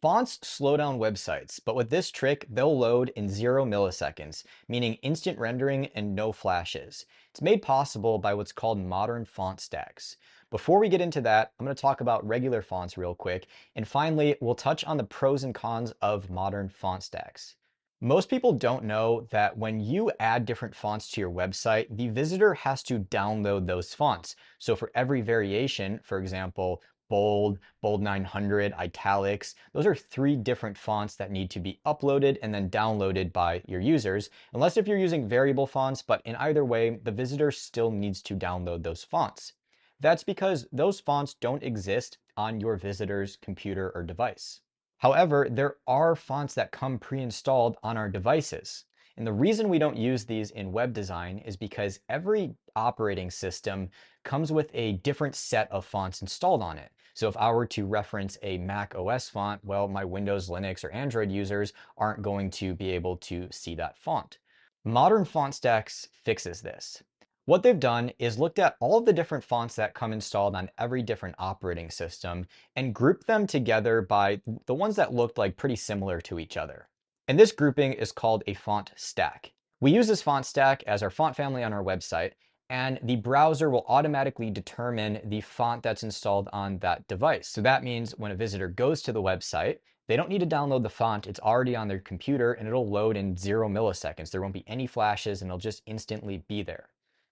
Fonts slow down websites, but with this trick, they'll load in 0 milliseconds, meaning instant rendering and no flashes. It's made possible by what's called modern font stacks. Before we get into that, I'm going to talk about regular fonts real quick, and finally, we'll touch on the pros and cons of modern font stacks. Most people don't know that when you add different fonts to your website, the visitor has to download those fonts. So for every variation, for example, bold, bold 900, italics, those are 3 different fonts that need to be uploaded and then downloaded by your users, unless if you're using variable fonts, but in either way, the visitor still needs to download those fonts. That's because those fonts don't exist on your visitor's computer or device. However, there are fonts that come pre-installed on our devices. And the reason we don't use these in web design is because every operating system comes with a different set of fonts installed on it. So if I were to reference a Mac OS font, well, my Windows, Linux, or Android users aren't going to be able to see that font. Modern Font Stacks fixes this. What they've done is looked at all of the different fonts that come installed on every different operating system and grouped them together by the ones that looked like pretty similar to each other. And this grouping is called a font stack. We use this font stack as our font family on our website, and the browser will automatically determine the font that's installed on that device. So that means when a visitor goes to the website, they don't need to download the font. It's already on their computer and it'll load in 0 milliseconds. There won't be any flashes and it'll just instantly be there.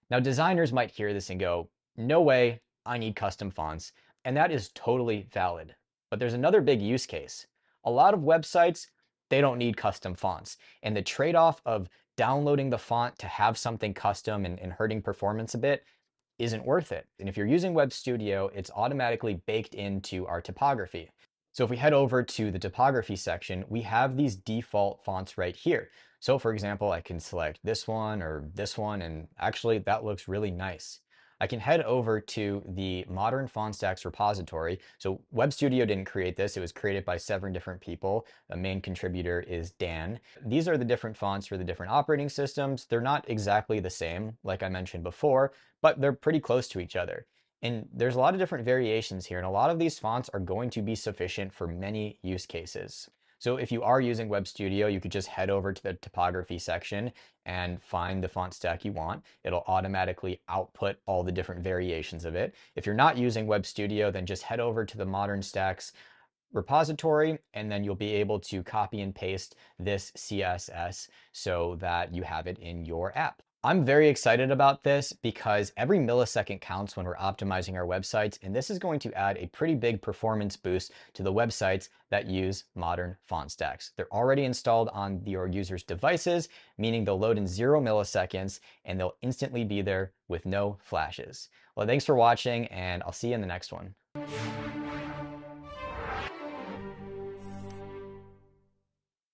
Now, designers might hear this and go, no way, I need custom fonts. And that is totally valid. But there's another big use case. A lot of websites, they don't need custom fonts. And the trade-off of downloading the font to have something custom and hurting performance a bit isn't worth it. And if you're using Web Studio, it's automatically baked into our typography. So if we head over to the typography section, we have these default fonts right here. So for example, I can select this one or this one, and actually that looks really nice. I can head over to the Modern Font Stacks repository. So Web Studio didn't create this. It was created by 7 different people. The main contributor is Dan. These are the different fonts for the different operating systems. They're not exactly the same, like I mentioned before, but they're pretty close to each other. And there's a lot of different variations here, and a lot of these fonts are going to be sufficient for many use cases. So if you are using Web Studio, you could just head over to the typography section and find the font stack you want. It'll automatically output all the different variations of it. If you're not using Web Studio, then just head over to the Modern Stacks repository, and then you'll be able to copy and paste this CSS so that you have it in your app. I'm very excited about this because every millisecond counts when we're optimizing our websites, and this is going to add a pretty big performance boost to the websites that use modern font stacks. They're already installed on your users' devices, meaning they'll load in 0 milliseconds and they'll instantly be there with no flashes. Well, thanks for watching, and I'll see you in the next one.